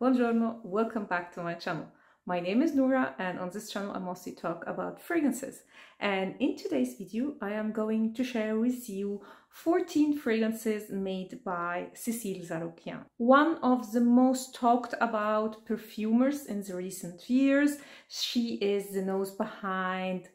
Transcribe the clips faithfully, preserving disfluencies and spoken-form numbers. Buongiorno, welcome back to my channel. My name is Noura and on this channel I mostly talk about fragrances, and in today's video I am going to share with you fourteen fragrances made by Cécile Zarokian, one of the most talked about perfumers in the recent years. She is the nose behind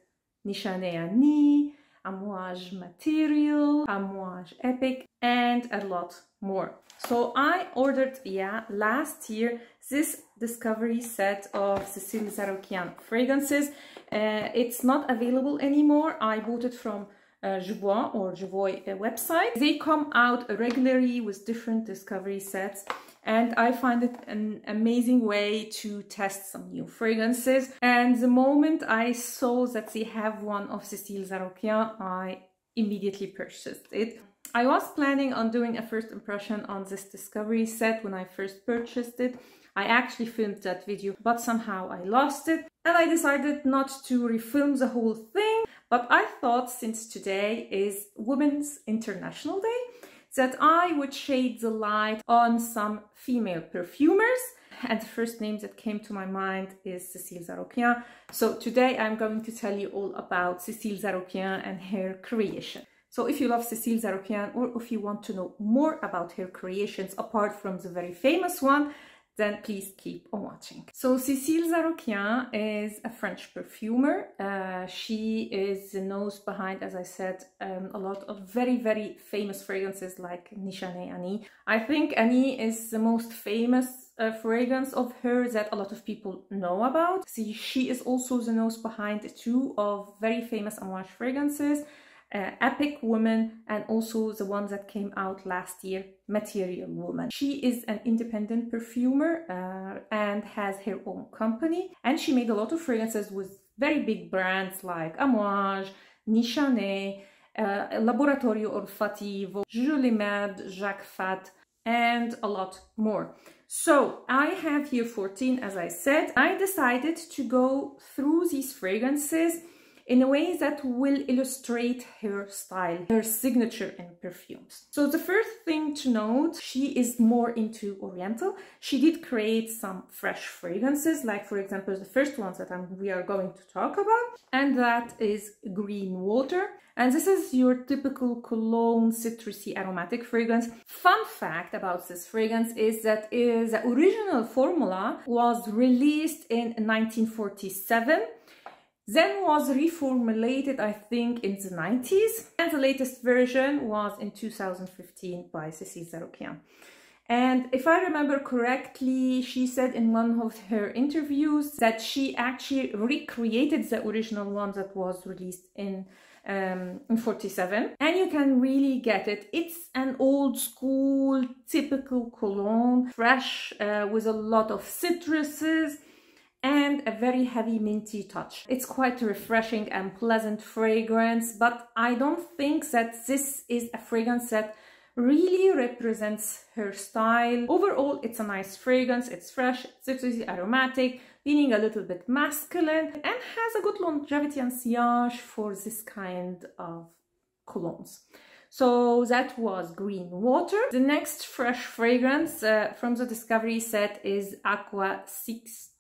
Nishane Ani, Amouage Material, Amouage Epic, and a lot more. So I ordered, yeah, last year this discovery set of Cécile Zarokian fragrances. Uh, it's not available anymore. I bought it from uh, Jovoy or Jovoy uh, website. They come out regularly with different discovery sets, and I find it an amazing way to test some new fragrances. And the moment I saw that they have one of Cécile Zarokian, I immediately purchased it. I was planning on doing a first impression on this discovery set when I first purchased it. I actually filmed that video, but somehow I lost it. And I decided not to refilm the whole thing. But I thought, since today is Women's International Day, that I would shade the light on some female perfumers. And the first name that came to my mind is Cécile Zarokian. So today I'm going to tell you all about Cécile Zarokian and her creation. So if you love Cécile Zarokian, or if you want to know more about her creations apart from the very famous one, then please keep on watching. So Cécile Zarokian is a French perfumer. Uh, she is the nose behind, as I said, um, a lot of very, very famous fragrances like Nishane Ani. I think Ani is the most famous uh, fragrance of her that a lot of people know about. See, she is also the nose behind two of very famous Amouage fragrances, Uh, Epic Woman, and also the one that came out last year, Material Woman. She is an independent perfumer uh, and has her own company, and she made a lot of fragrances with very big brands like Amouage, Nishane, uh, Laboratorio Olfativo, Jul et Mad, Jacques Fath, and a lot more. So I have here fourteen, as I said. I decided to go through these fragrances in a way that will illustrate her style, her signature in perfumes. So the first thing to note, she is more into Oriental. She did create some fresh fragrances, like for example, the first ones that I'm, we are going to talk about, and that is Green Water. And this is your typical cologne, citrusy, aromatic fragrance. Fun fact about this fragrance is that is the original formula was released in nineteen forty-seven. Then was reformulated, I think, in the nineties, and the latest version was in two thousand fifteen by Cécile Zarokian. And if I remember correctly, she said in one of her interviews that she actually recreated the original one that was released in um, in forty-seven, and you can really get it. It's an old school, typical cologne, fresh, uh, with a lot of citruses, and a very heavy minty touch. It's quite a refreshing and pleasant fragrance, but I don't think that this is a fragrance that really represents her style. Overall, it's a nice fragrance. It's fresh, citrusy, aromatic, leaning a little bit masculine, and has a good longevity and sillage for this kind of colognes. So that was Green Water. The next fresh fragrance uh, from the discovery set is Aqua Sextius.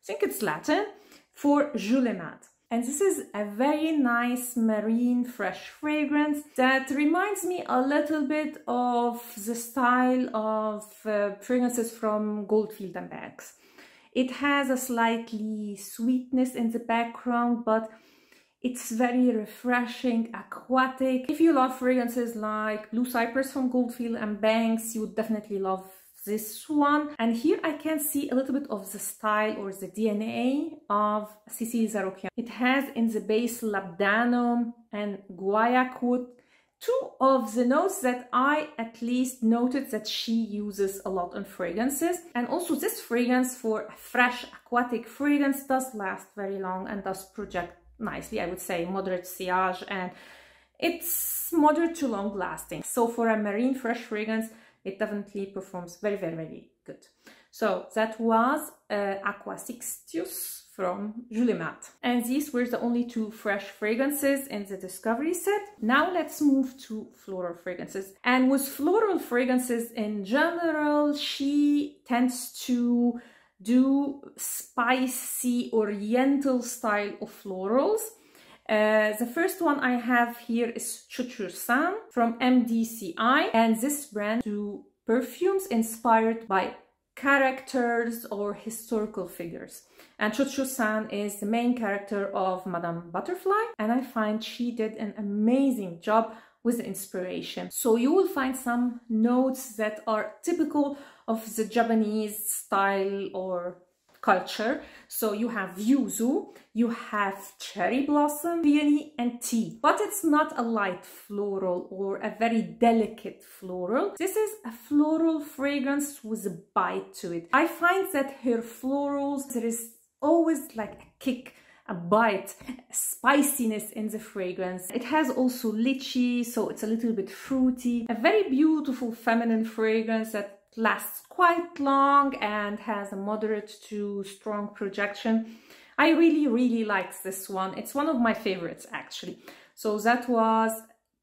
I think it's Latin for Jul et Mad, and this is a very nice marine fresh fragrance that reminds me a little bit of the style of uh, fragrances from Goldfield and Banks. It has a slightly sweetness in the background, but it's very refreshing, aquatic. If you love fragrances like Blue Cypress from Goldfield and Banks, you would definitely love this one. And here I can see a little bit of the style or the D N A of Cécile Zarokian. It has in the base labdanum and guaiac wood, two of the notes that I at least noted that she uses a lot in fragrances. And also this fragrance, for a fresh aquatic fragrance, does last very long and does project nicely. I would say moderate sillage, and it's moderate to long lasting. So for a marine fresh fragrance, it definitely performs very, very, very good. So that was uh, Aqua Sextius from Jul et Mad. And these were the only two fresh fragrances in the Discovery set. Now let's move to floral fragrances. And with floral fragrances in general, she tends to do spicy oriental style of florals. Uh, the first one I have here is Cio Cio San from M D C I, and this brand do perfumes inspired by characters or historical figures. And Cio Cio San is the main character of Madame Butterfly, and I find she did an amazing job with the inspiration. So you will find some notes that are typical of the Japanese style or culture. So you have yuzu, you have cherry blossom, peony, and tea. But it's not a light floral or a very delicate floral. This is a floral fragrance with a bite to it. I find that her florals, there is always like a kick, a bite, a spiciness in the fragrance. It has also lychee, so it's a little bit fruity. A very beautiful feminine fragrance that lasts quite long and has a moderate to strong projection. I really, really like this one. It's one of my favorites, actually. So that was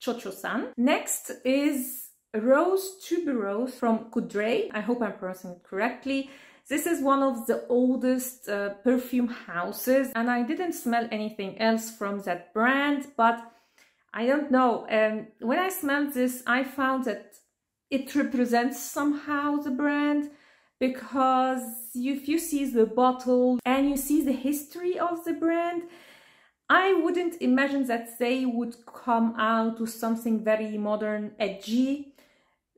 Cio Cio San. Next is Rose Tubereuse from Coudray. I hope I'm pronouncing it correctly. This is one of the oldest uh, perfume houses, and I didn't smell anything else from that brand, but I don't know. Um, when I smelled this, I found that it represents somehow the brand, because if you see the bottle and you see the history of the brand, I wouldn't imagine that they would come out with something very modern, edgy.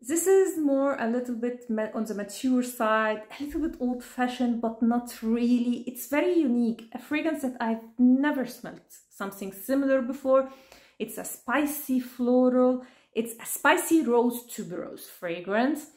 This is more a little bit on the mature side, a little bit old-fashioned, but not really. It's very unique, a fragrance that I've never smelled something similar before. It's a spicy floral. It's a spicy Rose Tuberose fragrance.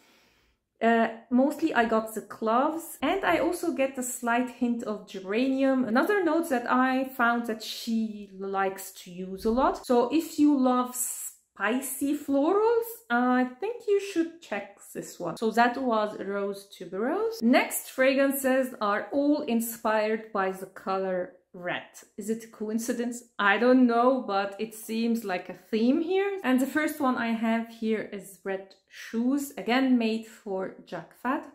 Uh, mostly I got the cloves, and I also get a slight hint of geranium. Another note that I found that she likes to use a lot. So if you love spicy florals, I think you should check this one. So that was Rose Tuberose. Next fragrances are all inspired by the color red. Is it a coincidence? I don't know, but it seems like a theme here. And the first one I have here is Red Shoes, again made for Jacques Fath.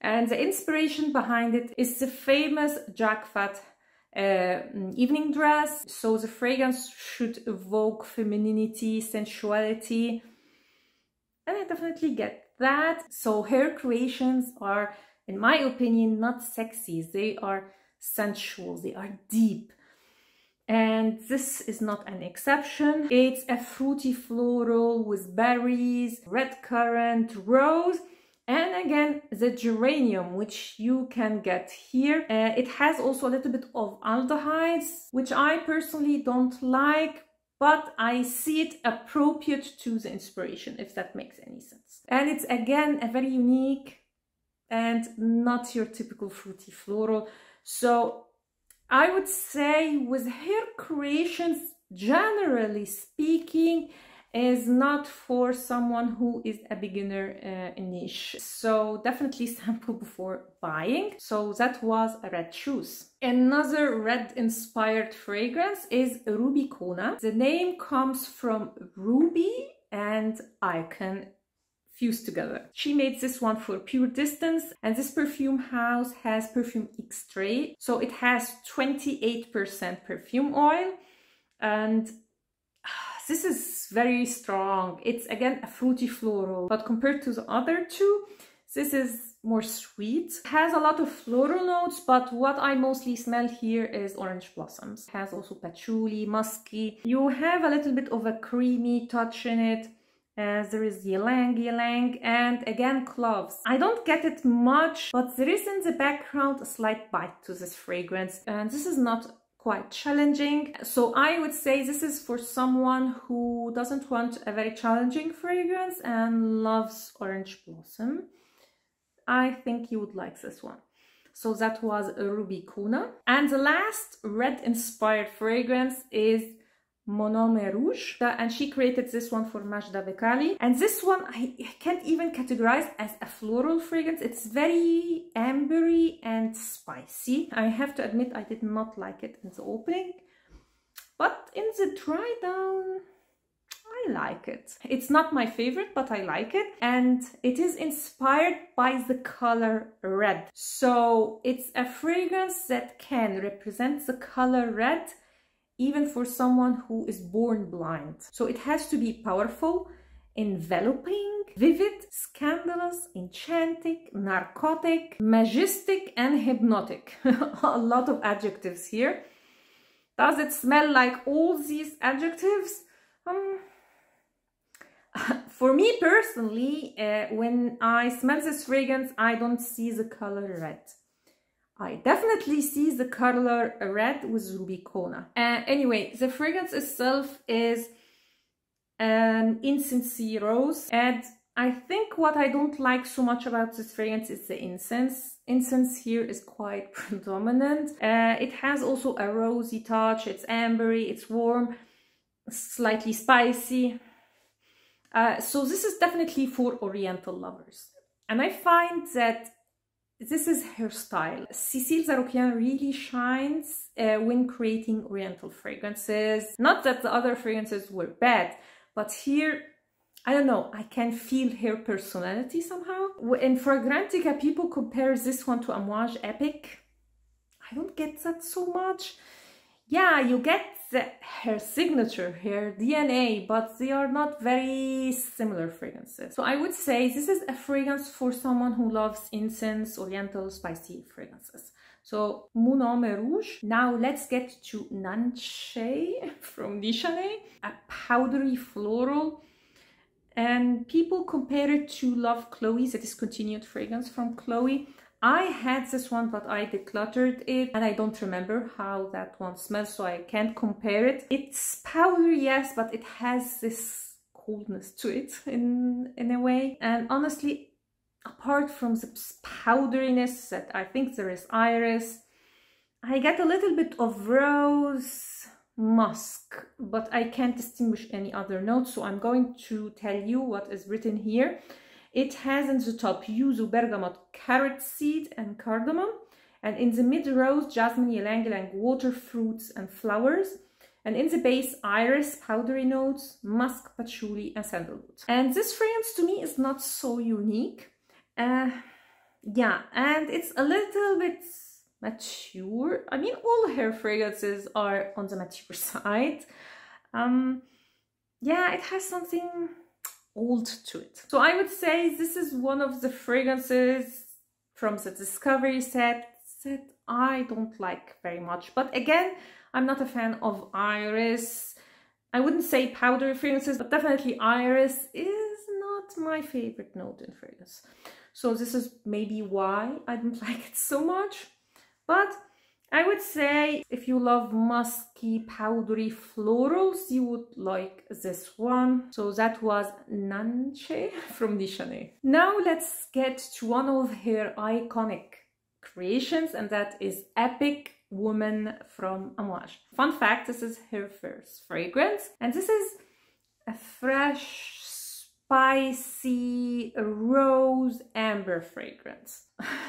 And the inspiration behind it is the famous Jacques Fath uh, evening dress. So the fragrance should evoke femininity, sensuality, and I definitely get that. So her creations are, in my opinion, not sexy. They are sensual, they are deep, and this is not an exception. It's a fruity floral with berries, red currant, rose, and again the geranium, which you can get here. Uh, it has also a little bit of aldehydes, which I personally don't like, but I see it appropriate to the inspiration, if that makes any sense. And it's again a very unique and not your typical fruity floral. So I would say with her creations, generally speaking, is not for someone who is a beginner uh, niche. So definitely sample before buying. So that was Red Shoes. Another red inspired fragrance is Rubikona. The name comes from ruby and icon fused together. She made this one for Puredistance, and this perfume house has perfume extrait, so it has twenty-eight percent perfume oil, and uh, this is very strong. It's again a fruity floral, but compared to the other two, this is more sweet. It has a lot of floral notes, but what I mostly smell here is orange blossoms. It has also patchouli, musky. You have a little bit of a creamy touch in it. Uh, there is ylang ylang, and again cloves. I don't get it much, but there is in the background a slight bite to this fragrance, and this is not quite challenging. So I would say this is for someone who doesn't want a very challenging fragrance and loves orange blossom. I think you would like this one. So that was Rubikona. And the last red inspired fragrance is Mon Nom Est Rouge, and she created this one for Majda Bekkali. And this one I can't even categorize as a floral fragrance. It's very ambery and spicy. I have to admit I did not like it in the opening, but in the dry down I like it. It's not my favorite, but I like it, and it is inspired by the color red. So it's a fragrance that can represent the color red even for someone who is born blind. So it has to be powerful, enveloping, vivid, scandalous, enchanting, narcotic, majestic, and hypnotic. A lot of adjectives here. Does it smell like all these adjectives? Um, for me personally, uh, when I smell this fragrance, I don't see the color red. I definitely see the color red with Rubicona. Uh, anyway, the fragrance itself is an incensey rose, and I think what I don't like so much about this fragrance is the incense. Incense here is quite predominant. Uh, it has also a rosy touch. It's ambery, it's warm, slightly spicy. Uh, so this is definitely for Oriental lovers, and I find that this is her style. Cécile Zarokian really shines uh, when creating Oriental fragrances. Not that the other fragrances were bad, but here, I don't know, I can feel her personality somehow. In Fragrantica, people compare this one to Amouage Epic. I don't get that so much. Yeah, you get the, her signature, her D N A, but they are not very similar fragrances. So I would say this is a fragrance for someone who loves incense, Oriental, spicy fragrances. So Mon Nom Est Rouge. Now let's get to Nanshe from Nishane, a powdery floral. And people compare it to Love Chloe's, a discontinued fragrance from Chloe. I had this one, but I decluttered it, and I don't remember how that one smells, so I can't compare it. It's powdery, yes, but it has this coldness to it in, in a way. And honestly, apart from the powderiness that I think there is iris, I get a little bit of rose musk, but I can't distinguish any other notes, so I'm going to tell you what is written here. It has in the top yuzu, bergamot, carrot seed, and cardamom, and in the mid rose, jasmine, ylang ylang, water, fruits, and flowers, and in the base, iris, powdery notes, musk, patchouli, and sandalwood. And this fragrance to me is not so unique. Uh, yeah, and it's a little bit mature. I mean, all her fragrances are on the mature side. Um, yeah, it has something old to it. So I would say this is one of the fragrances from the Discovery set that I don't like very much. But again, I'm not a fan of iris. I wouldn't say powdery fragrances, but definitely iris is not my favorite note in fragrance. So this is maybe why I don't like it so much. But I would say if you love musky, powdery florals, you would like this one. So that was Nanshe from Nishane. Now let's get to one of her iconic creations, and that is Epic Woman from Amouage. Fun fact, this is her first fragrance, and this is a fresh, spicy rose amber fragrance.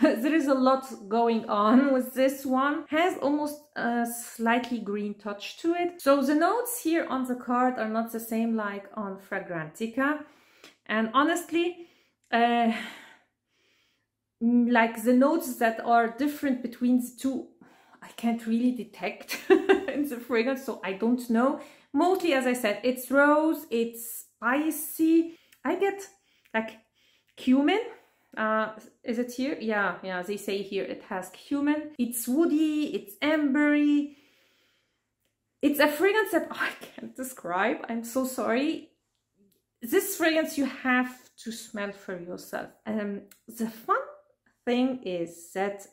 There is a lot going on with this one. Has almost a slightly green touch to it. So the notes here on the card are not the same like on Fragrantica, and honestly, uh, like the notes that are different between the two, I can't really detect in the fragrance, so I don't know. Mostly, as I said, it's rose, it's spicy. I get like cumin, uh, is it here? Yeah, yeah, they say here it has cumin. It's woody, it's ambery. It's a fragrance that I can't describe, I'm so sorry. This fragrance you have to smell for yourself. And um, the fun thing is that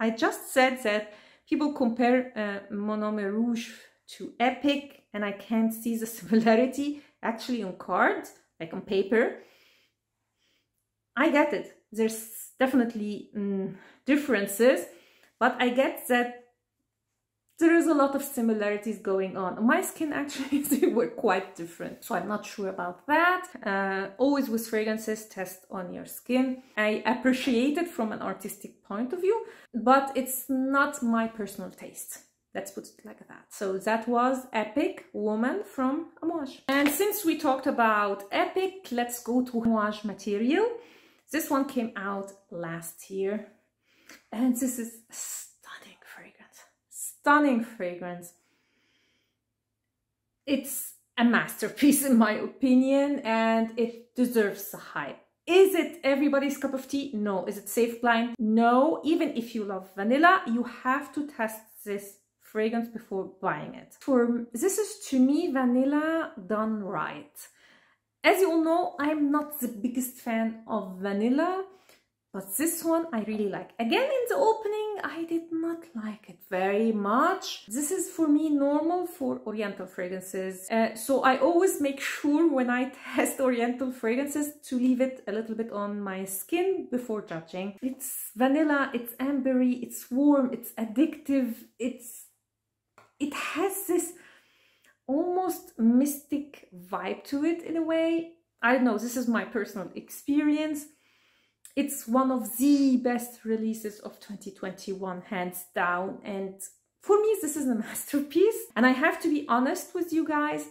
I just said that people compare uh, Mon Nom Est Rouge to Epic, and I can't see the similarity actually on card. Like on paper, I get it. There's definitely mm, differences, but I get that there is a lot of similarities going on. My skin actually, they were quite different, so I'm not sure about that. Uh, always with fragrances, test on your skin. I appreciate it from an artistic point of view, but it's not my personal taste. Let's put it like that. So that was Epic Woman from Amouage. And since we talked about Epic, let's go to Amouage Material. This one came out last year. And this is a stunning fragrance. Stunning fragrance. It's a masterpiece in my opinion, and it deserves a hype. Is it everybody's cup of tea? No. Is it safe blind? No. Even if you love vanilla, you have to test this fragrance before buying it. For this is to me vanilla done right. As you all know, I'm not the biggest fan of vanilla, but this one I really like. Again, in the opening I did not like it very much. This is for me normal for oriental fragrances, uh, so I always make sure when I test oriental fragrances to leave it a little bit on my skin before judging. It's vanilla, it's ambery, it's warm, it's addictive, it's it has this almost mystic vibe to it in a way. I don't know, this is my personal experience. It's one of the best releases of twenty twenty-one, hands down. And for me, this is a masterpiece. And I have to be honest with you guys.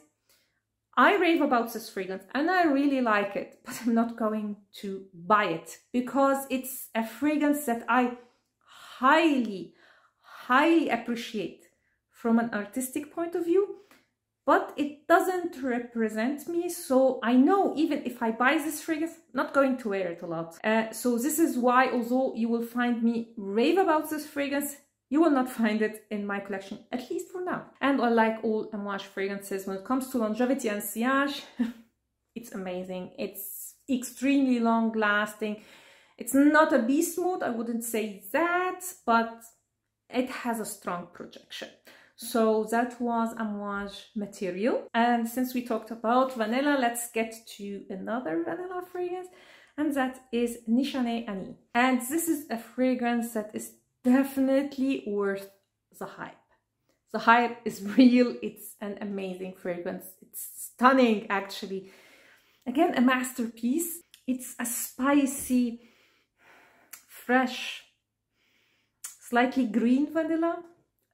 I rave about this fragrance and I really like it, but I'm not going to buy it because it's a fragrance that I highly, highly appreciate from an artistic point of view. But it doesn't represent me, so I know even if I buy this fragrance, I'm not going to wear it a lot. Uh, so this is why, although you will find me rave about this fragrance, you will not find it in my collection, at least for now. And I like all Amouage fragrances. When it comes to longevity and sillage, it's amazing. It's extremely long-lasting. It's not a beast mode, I wouldn't say that, but it has a strong projection. So that was Amouage Material. And since we talked about vanilla, let's get to another vanilla fragrance, and that is Nishane Ani. And this is a fragrance that is definitely worth the hype. The hype is real. It's an amazing fragrance. It's stunning, actually. Again, a masterpiece. It's a spicy, fresh, slightly green vanilla.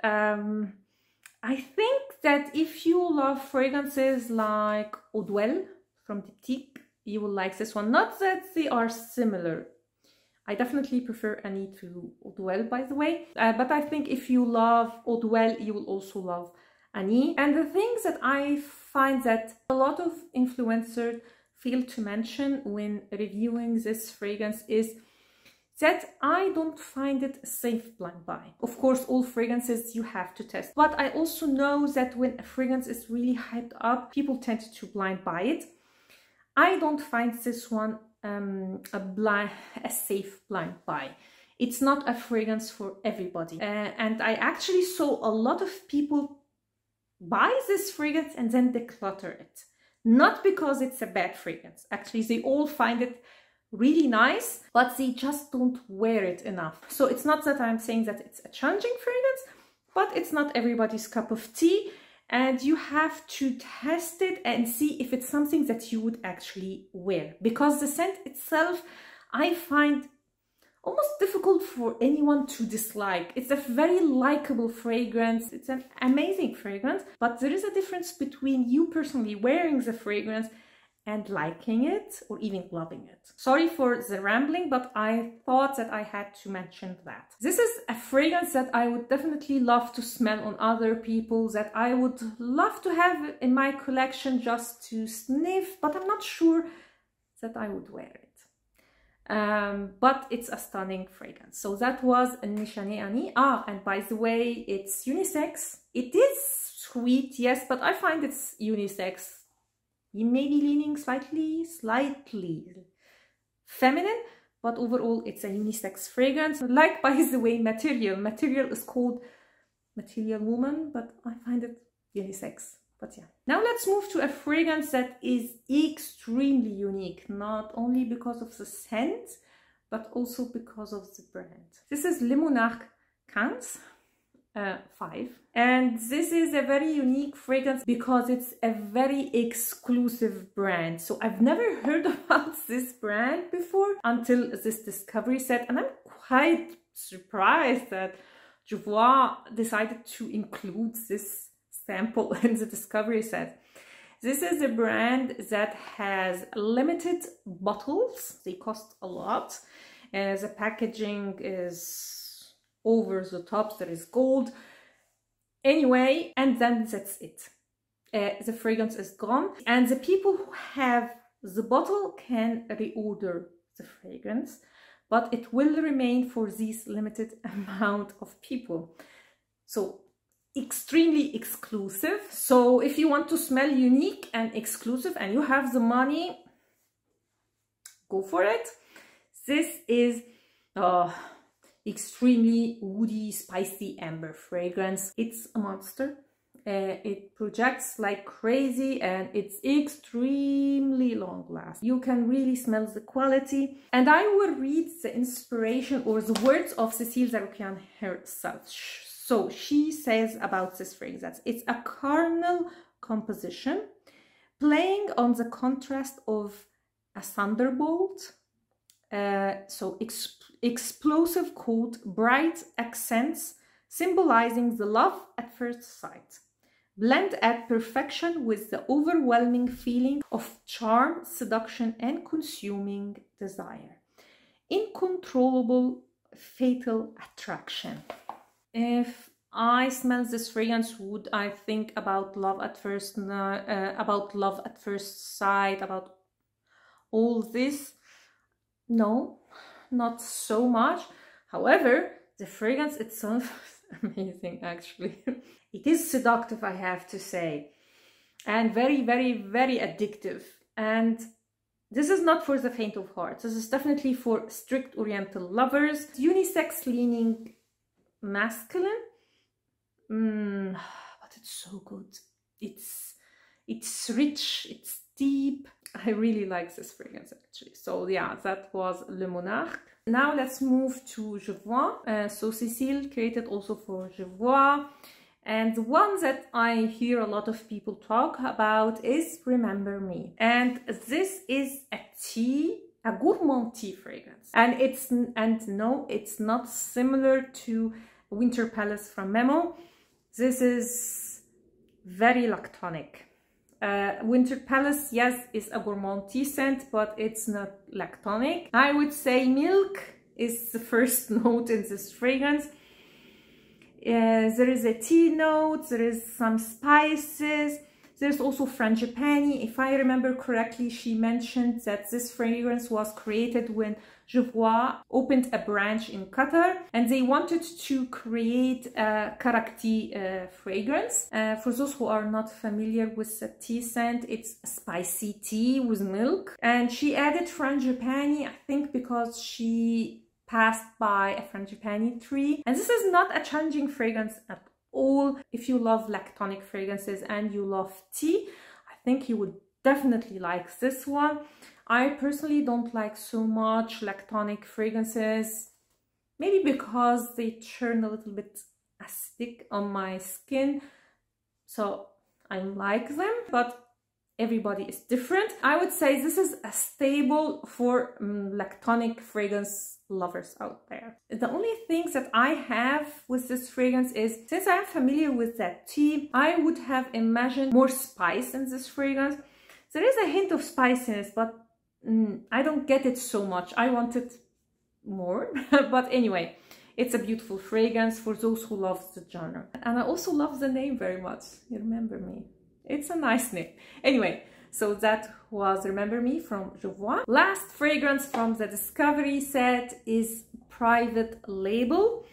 Um, I think that if you love fragrances like Eau Duelle from Diptyque, you will like this one. Not that they are similar. I definitely prefer Ani to Eau Duelle, by the way. Uh, but I think if you love Eau Duelle, you will also love Ani. And the things that I find that a lot of influencers fail to mention when reviewing this fragrance is that I don't find it safe blind buy. Of course, all fragrances you have to test. But I also know that when a fragrance is really hyped up, people tend to blind buy it. I don't find this one um, a, blind, a safe blind buy. It's not a fragrance for everybody. Uh, and I actually saw a lot of people buy this fragrance and then declutter it. Not because it's a bad fragrance. Actually, they all find it really nice, but they just don't wear it enough. So it's not that I'm saying that it's a challenging fragrance, but it's not everybody's cup of tea, and you have to test it and see if it's something that you would actually wear, because the scent itself I find almost difficult for anyone to dislike. It's a very likable fragrance. It's an amazing fragrance, but there is a difference between you personally wearing the fragrance and liking it or even loving it. Sorry for the rambling, but I thought that I had to mention that. This is a fragrance that I would definitely love to smell on other people, that I would love to have in my collection just to sniff, but I'm not sure that I would wear it. Um, but it's a stunning fragrance. So that was Nishane Ani. Ah, and by the way, it's unisex. It is sweet, yes, but I find it's unisex. You may be leaning slightly, slightly feminine, but overall it's a unisex fragrance. Like, by the way, Material. Material is called Material Woman, but I find it unisex. But yeah. Now let's move to a fragrance that is extremely unique, not only because of the scent, but also because of the brand. This is Le Monarque Uh, five, and this is a very unique fragrance because it's a very exclusive brand. So I've never heard about this brand before until this discovery set, and I'm quite surprised that Jovoy decided to include this sample in the discovery set. This is a brand that has limited bottles. They cost a lot, and the packaging is over the top, there is gold. Anyway, and then that's it. Uh, the fragrance is gone, and the people who have the bottle can reorder the fragrance, but it will remain for this limited amount of people. So extremely exclusive. So if you want to smell unique and exclusive and you have the money, go for it. This is uh, extremely woody, spicy amber fragrance. It's a monster. Uh, it projects like crazy, and it's extremely long last. You can really smell the quality, and I will read the inspiration or the words of Cécile Zarokian herself. So she says about this fragrance: it's a carnal composition, playing on the contrast of a thunderbolt. Uh, so exp explosive coat, bright accents, symbolizing the love at first sight. Blend at perfection with the overwhelming feeling of charm, seduction, and consuming desire. Incontrollable, fatal attraction. If I smell this fragrance, would I think about love at first, uh, about love at first sight, about all this? No, not so much. However, the fragrance itself is amazing, actually. It is seductive, I have to say, and very, very, very addictive. And this is not for the faint of heart. This is definitely for strict oriental lovers. Unisex leaning masculine. Mm, but it's so good. It's, it's rich, it's deep. I really like this fragrance, actually. So yeah, that was Le Monarque. Now let's move to Jovoy. Uh, so Cécile created also for Jovoy, and the one that I hear a lot of people talk about is Remember Me. And this is a tea, a gourmand tea fragrance. And it's, and no, it's not similar to Winter Palace from Memo. This is very lactonic. Uh, Winter Palace, yes, is a gourmand tea scent, but it's not lactonic. I would say milk is the first note in this fragrance. Uh, there is a tea note, there is some spices, there's also frangipani. If I remember correctly, she mentioned that this fragrance was created when Jovoy opened a branch in Qatar, and they wanted to create a karak tea uh, fragrance. Uh, for those who are not familiar with the tea scent, it's spicy tea with milk, and she added frangipani, I think because she passed by a frangipani tree. And this is not a challenging fragrance at all. All if you love lactonic fragrances and you love tea, I think you would definitely like this one. I personally don't like so much lactonic fragrances, maybe because they turn a little bit acidic on my skin, so I like them, but everybody is different. I would say this is a staple for um, lactonic fragrance lovers out there. The only things that I have with this fragrance is, since I'm familiar with that tea, I would have imagined more spice in this fragrance. There is a hint of spiciness, but mm, I don't get it so much. I wanted more, but anyway, it's a beautiful fragrance for those who love the genre. And I also love the name very much. You remember me. It's a nice name. Anyway, so that was Remember Me from Jovoy. Last fragrance from the discovery set is Private Label.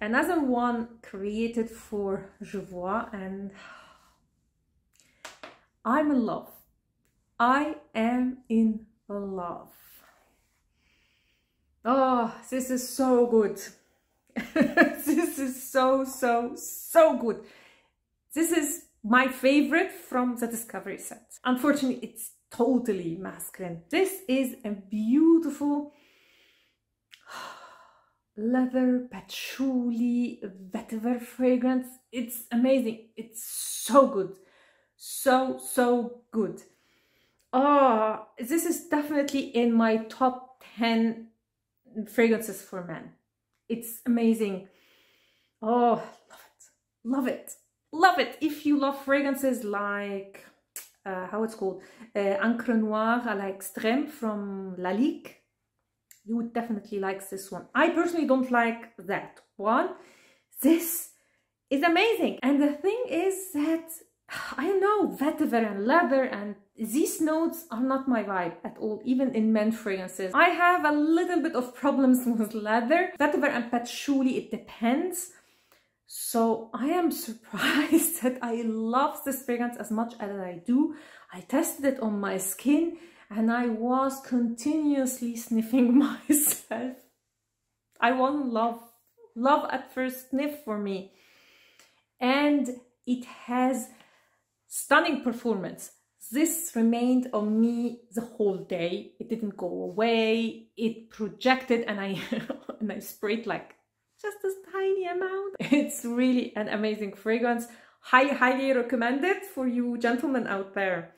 Another one created for Jovoy, and I'm in love. I am in love. Oh, this is so good. This is so, so, so good. This is my favorite from the discovery set. Unfortunately, it's totally masculine. This is a beautiful leather, patchouli, vetiver fragrance. It's amazing. It's so good. So, so good. Oh, this is definitely in my top ten fragrances for men. It's amazing. Oh, love it. Love it. Love it. If you love fragrances like, uh, how it's called, uh, Encre Noire à l'Extrême from Lalique, you would definitely like this one. I personally don't like that one. This is amazing. And the thing is that, I don't know, vetiver and leather and these notes are not my vibe at all, even in men fragrances. I have a little bit of problems with leather. Vetiver and patchouli, it depends. So I am surprised that I love this fragrance as much as I do. I tested it on my skin and I was continuously sniffing myself. I won love. Love at first sniff for me. And it has stunning performance. This remained on me the whole day. It didn't go away. It projected and I, and I sprayed like just this tiny amount. It's really an amazing fragrance. Highly, highly recommend it for you gentlemen out there.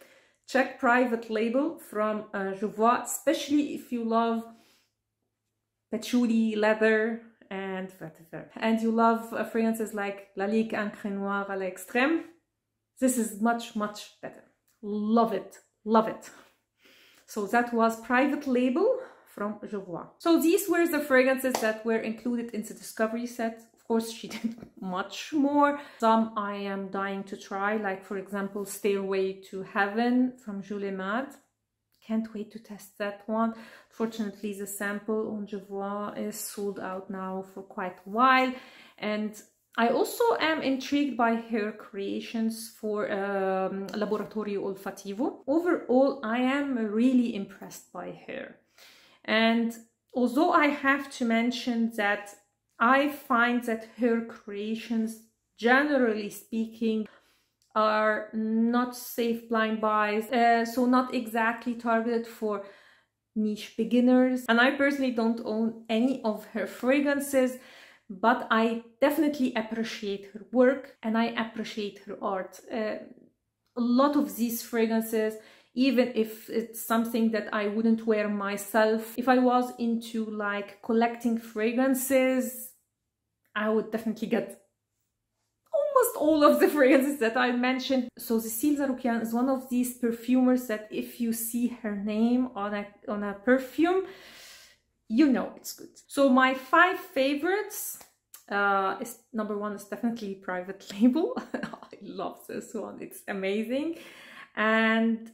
Check Private Label from uh, Jovoy, especially if you love patchouli, leather, and vetiver. And you love uh, fragrances like Lalique, Encre Noire à l'Extrême. This is much, much better. Love it. Love it. So that was Private Label from Jovoy. So these were the fragrances that were included in the Discovery set. Of course, she did much more. Some I am dying to try, like for example, Stairway to Heaven from Jul et Mad. Can't wait to test that one. Fortunately, the sample on Jovoy is sold out now for quite a while. And I also am intrigued by her creations for um, Laboratorio Olfativo. Overall, I am really impressed by her. And although I have to mention that I find that her creations, generally speaking, are not safe blind buys, uh, so not exactly targeted for niche beginners. And I personally don't own any of her fragrances, but I definitely appreciate her work and I appreciate her art. Uh, a lot of these fragrances, even if it's something that I wouldn't wear myself, if I was into like collecting fragrances, I would definitely get almost all of the fragrances that I mentioned. So Cécile Zarokian is one of these perfumers that if you see her name on a, on a perfume, you know it's good. So my five favorites, uh, is, number one is definitely Private Label. I love this one, it's amazing. And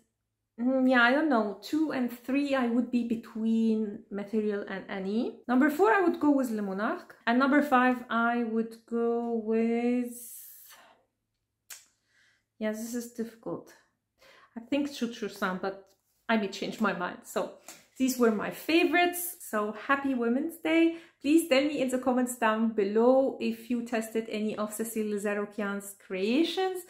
yeah, I don't know, two and three I would be between Material and Ani. Number four I would go with Le Monarque, and number five I would go with, yeah, this is difficult, I think Cio Cio San, but I may change my mind. So these were my favorites. So happy Women's Day. Please tell me in the comments down below if you tested any of Cécile Zarokian's creations.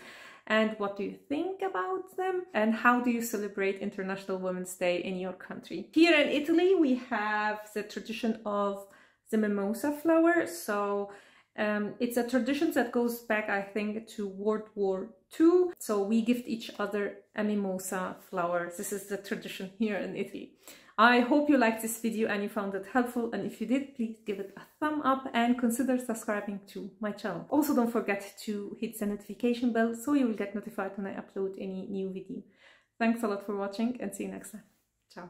And what do you think about them? And how do you celebrate International Women's Day in your country? Here in Italy, we have the tradition of the mimosa flower. So um, it's a tradition that goes back, I think, to World War Two. So we gift each other a mimosa flower. This is the tradition here in Italy. I hope you liked this video and you found it helpful. And if you did, please give it a thumb up and consider subscribing to my channel. Also, don't forget to hit the notification bell so you will get notified when I upload any new video. Thanks a lot for watching and see you next time. Ciao.